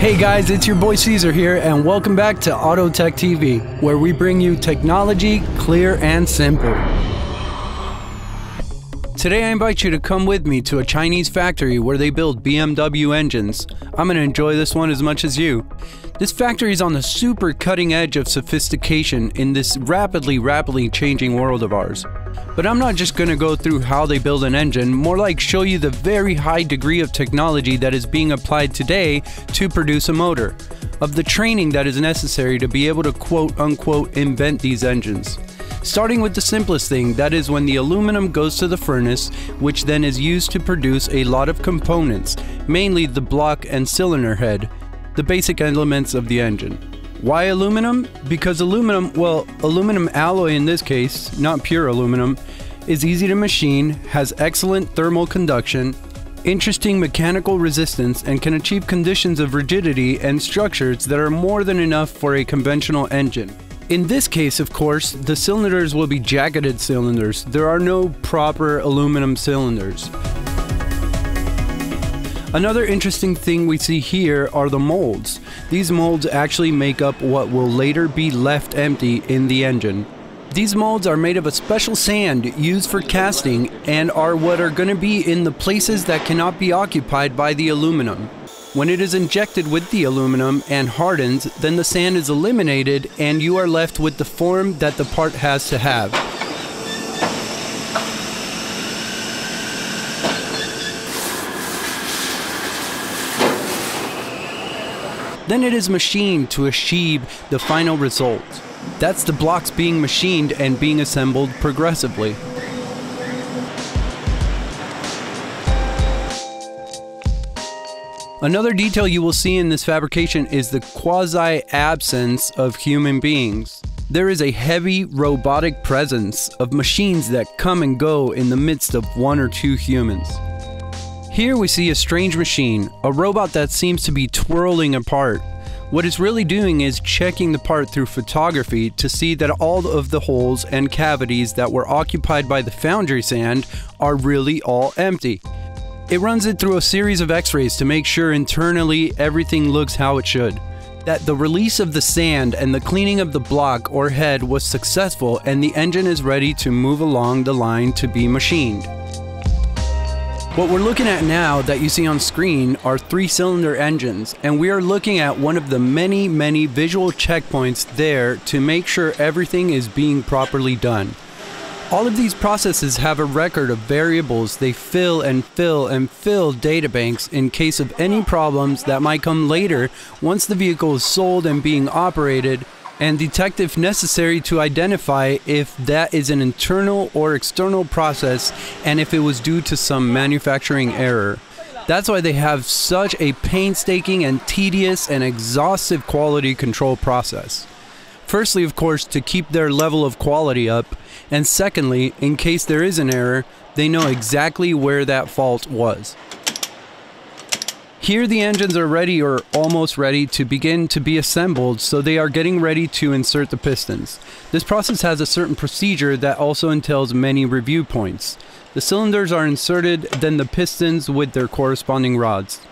Hey guys, it's your boy Caesar here, and welcome back to Auto Tech TV, where we bring you technology clear and simple. Today I invite you to come with me to a Chinese factory where they build BMW engines. I'm going to enjoy this one as much as you. This factory is on the super cutting edge of sophistication in this rapidly changing world of ours. But I'm not just going to go through how they build an engine, more like show you the very high degree of technology that is being applied today to produce a motor, of the training that is necessary to be able to quote-unquote invent these engines. Starting with the simplest thing, that is when the aluminum goes to the furnace, which then is used to produce a lot of components, mainly the block and cylinder head, the basic elements of the engine. Why aluminum? Because aluminum, well, aluminum alloy in this case, not pure aluminum, is easy to machine, has excellent thermal conduction, interesting mechanical resistance, and can achieve conditions of rigidity and structures that are more than enough for a conventional engine. In this case, of course, the cylinders will be jacketed cylinders. There are no proper aluminum cylinders. Another interesting thing we see here are the molds. These molds actually make up what will later be left empty in the engine. These molds are made of a special sand used for casting and are what are going to be in the places that cannot be occupied by the aluminum. When it is injected with the aluminum and hardens, then the sand is eliminated and you are left with the form that the part has to have. Then it is machined to achieve the final result. That's the blocks being machined and being assembled progressively. Another detail you will see in this fabrication is the quasi-absence of human beings. There is a heavy robotic presence of machines that come and go in the midst of one or two humans. Here we see a strange machine, a robot that seems to be twirling apart. What it's really doing is checking the part through photography to see that all of the holes and cavities that were occupied by the foundry sand are really all empty. It runs it through a series of x-rays to make sure internally everything looks how it should. That the release of the sand and the cleaning of the block or head was successful and the engine is ready to move along the line to be machined. What we're looking at now that you see on screen are three-cylinder engines, and we are looking at one of the many visual checkpoints there to make sure everything is being properly done. All of these processes have a record of variables they fill and fill and fill databanks in case of any problems that might come later once the vehicle is sold and being operated, and detect if necessary to identify if that is an internal or external process and if it was due to some manufacturing error. That's why they have such a painstaking and tedious and exhaustive quality control process. Firstly, of course, to keep their level of quality up, and secondly, in case there is an error, they know exactly where that fault was. Here the engines are ready or almost ready to begin to be assembled, so they are getting ready to insert the pistons. This process has a certain procedure that also entails many review points. The cylinders are inserted, then the pistons with their corresponding rods.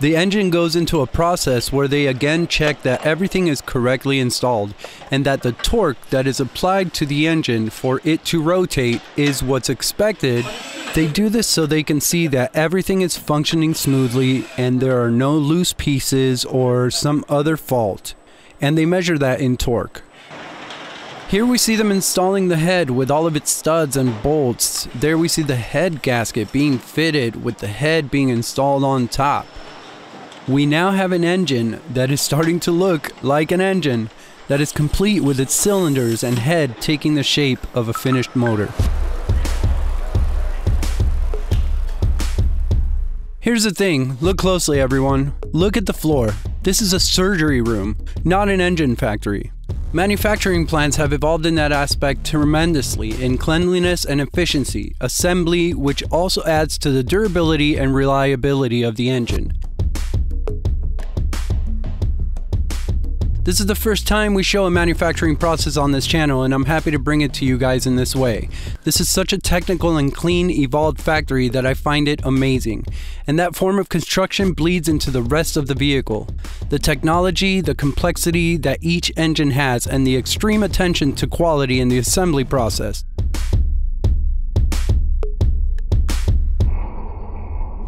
The engine goes into a process where they again check that everything is correctly installed and that the torque that is applied to the engine for it to rotate is what's expected. They do this so they can see that everything is functioning smoothly and there are no loose pieces or some other fault, and they measure that in torque. Here we see them installing the head with all of its studs and bolts. There we see the head gasket being fitted with the head being installed on top. We now have an engine that is starting to look like an engine, that is complete with its cylinders and head taking the shape of a finished motor. Here's the thing, look closely everyone. Look at the floor. This is a surgery room, not an engine factory. Manufacturing plants have evolved in that aspect tremendously in cleanliness and efficiency, assembly, which also adds to the durability and reliability of the engine. This is the first time we show a manufacturing process on this channel, and I'm happy to bring it to you guys in this way. This is such a technical and clean, evolved factory that I find it amazing. And that form of construction bleeds into the rest of the vehicle. The technology, the complexity that each engine has, and the extreme attention to quality in the assembly process.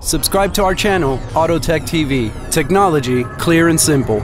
Subscribe to our channel, Auto Tech TV. Technology, clear and simple.